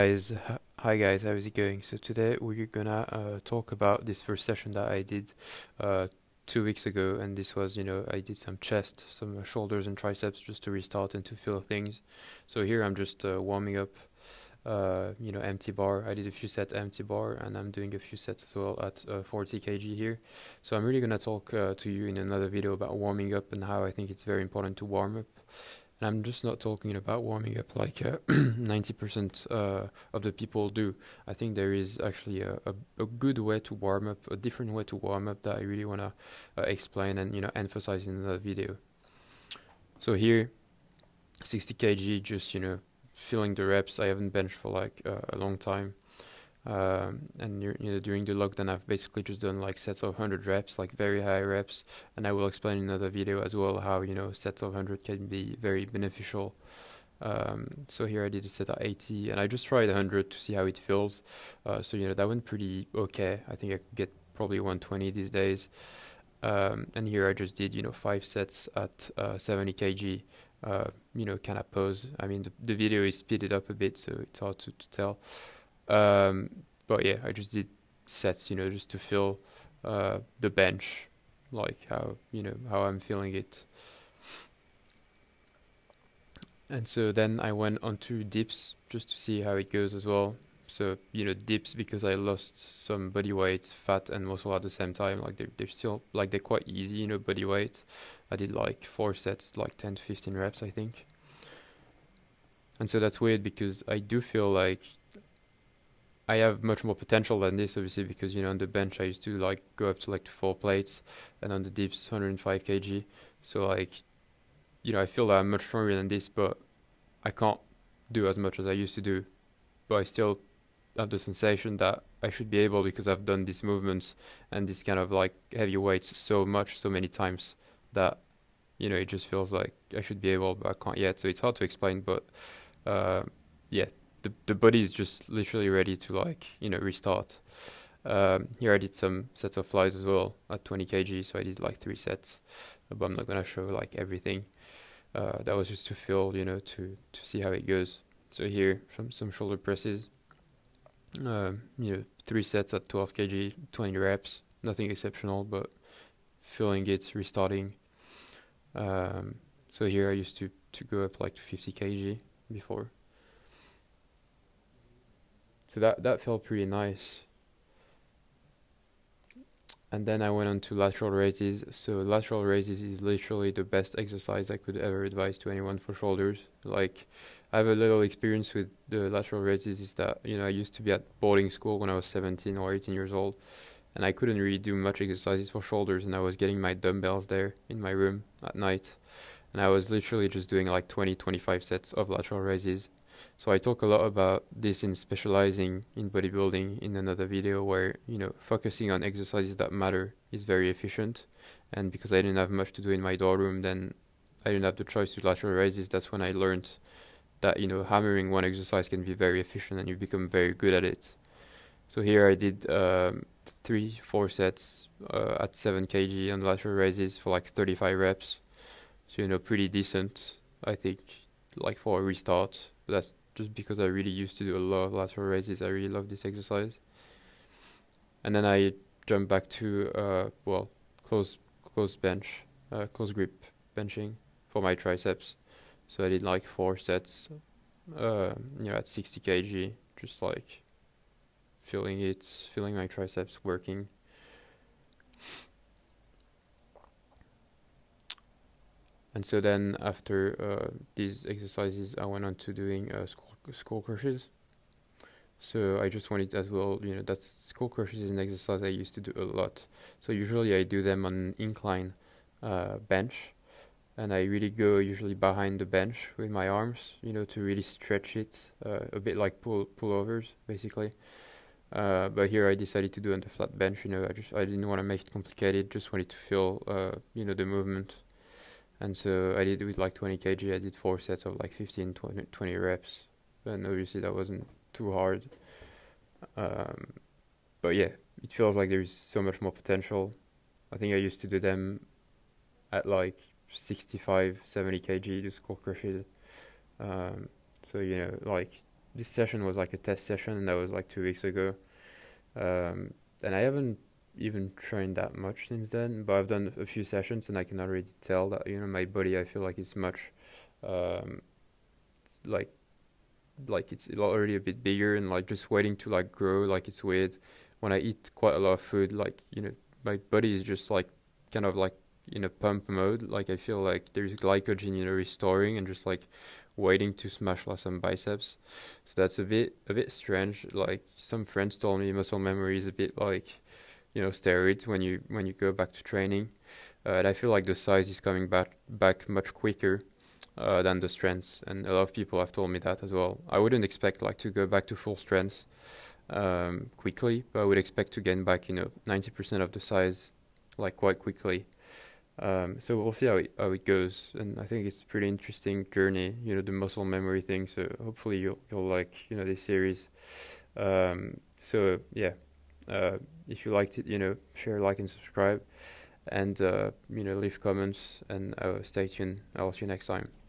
Hi guys, how's it going? So today we're gonna talk about this first session that I did 2 weeks ago, and this was, you know, I did some chest, some shoulders and triceps just to restart and to feel things. So here I'm just warming up, you know, empty bar. I did a few sets empty bar, and I'm doing a few sets as well at 40 kg here. So I'm really gonna talk to you in another video about warming up and how I think it's very important to warm up. And I'm just not talking about warming up like 90% of the people do. I think there is actually a good way to warm up, a different way to warm up that I really want to explain and, you know, emphasize in the video. So here, 60 kg, just, you know, filling the reps. I haven't benched for like a long time. And you know, during the lockdown I've basically just done like sets of 100 reps, like very high reps, and I will explain in another video as well how, you know, sets of 100 can be very beneficial. So here I did a set at 80 and I just tried 100 to see how it feels. So, you know, that went pretty okay. I think I could get probably 120 these days. And here I just did, you know, 5 sets at 70 kg. You know, kind of pose. I mean, the video is speeded up a bit, so it's hard to tell. But yeah, I just did sets, you know, just to feel the bench, like how, you know, how I'm feeling it. And so then I went on to dips just to see how it goes as well. So, you know, dips, because I lost some body weight, fat and muscle at the same time, like they're still, like they're quite easy, you know, body weight. I did like 4 sets, like 10 to 15 reps, I think. And so that's weird because I do feel like I have much more potential than this, obviously, because, you know, on the bench I used to like go up to like 4 plates, and on the dips 105 kg. So like, you know, I feel that I'm much stronger than this, but I can't do as much as I used to do. But I still have the sensation that I should be able, because I've done these movements and this kind of like heavy weights so much, so many times that, you know, it just feels like I should be able, but I can't yet. So it's hard to explain, but yeah. The body is just literally ready to, like, you know, restart. Here I did some sets of flies as well at 20 kg, so I did like 3 sets, but I'm not gonna show like everything. That was just to feel, you know, to see how it goes. So here some shoulder presses, you know, 3 sets at 12 kg, 20 reps, nothing exceptional, but feeling it, restarting. So here I used to go up like to 50 kg before. So that felt pretty nice. And then I went on to lateral raises. So lateral raises is literally the best exercise I could ever advise to anyone for shoulders. Like, I have a little experience with the lateral raises is that, you know, I used to be at boarding school when I was 17 or 18 years old, and I couldn't really do much exercises for shoulders, and I was getting my dumbbells there in my room at night, and I was literally just doing like 20-25 sets of lateral raises. So I talk a lot about this in specializing in bodybuilding in another video, where, you know, focusing on exercises that matter is very efficient. And because I didn't have much to do in my dorm room, then I didn't have the choice to lateral raises. That's when I learned that, you know, hammering one exercise can be very efficient and you become very good at it. So here I did 4 sets at 7 kg on lateral raises for like 35 reps. So, you know, pretty decent, I think, like for a restart. That's just because I really used to do a lot of lateral raises. I really love this exercise. And then I jump back to well, close grip benching for my triceps. So I did like 4 sets, you know, at 60 kg, just like feeling it, feeling my triceps working. And so then after these exercises, I went on to doing skull crushes. So I just wanted as well, you know, skull crushes is an exercise I used to do a lot. So usually I do them on an incline bench, and I really go usually behind the bench with my arms, you know, to really stretch it, a bit like pullovers basically. But here I decided to do on the flat bench. You know, I didn't want to make it complicated, just wanted to feel, you know, the movement. And so I did it with like 20 kg. I did 4 sets of like 15-20 reps, and obviously that wasn't too hard. But yeah, it feels like there is so much more potential. I think I used to do them at like 65-70 kg, the skull crushes. So, you know, like this session was like a test session, and that was like 2 weeks ago. And I haven't even trained that much since then, but I've done a few sessions, and I can already tell that, you know, my body, I feel like it's much like it's already a bit bigger, and like just waiting to like grow. Like, it's weird when I eat quite a lot of food, like, you know, my body is just like kind of like in a pump mode. Like, I feel like there's glycogen, you know, restoring and just like waiting to smash like some biceps. So that's a bit strange. Like, some friends told me muscle memory is a bit like, you know, steroids when you go back to training. And I feel like the size is coming back much quicker than the strength, and a lot of people have told me that as well. I wouldn't expect like to go back to full strength quickly, but I would expect to gain back, you know, 90% of the size like quite quickly. So we'll see how it goes, and I think it's a pretty interesting journey, you know, the muscle memory thing. So hopefully you'll like, you know, this series. So yeah, if you liked it, you know, share, like, and subscribe, and you know, leave comments, and stay tuned. I'll see you next time.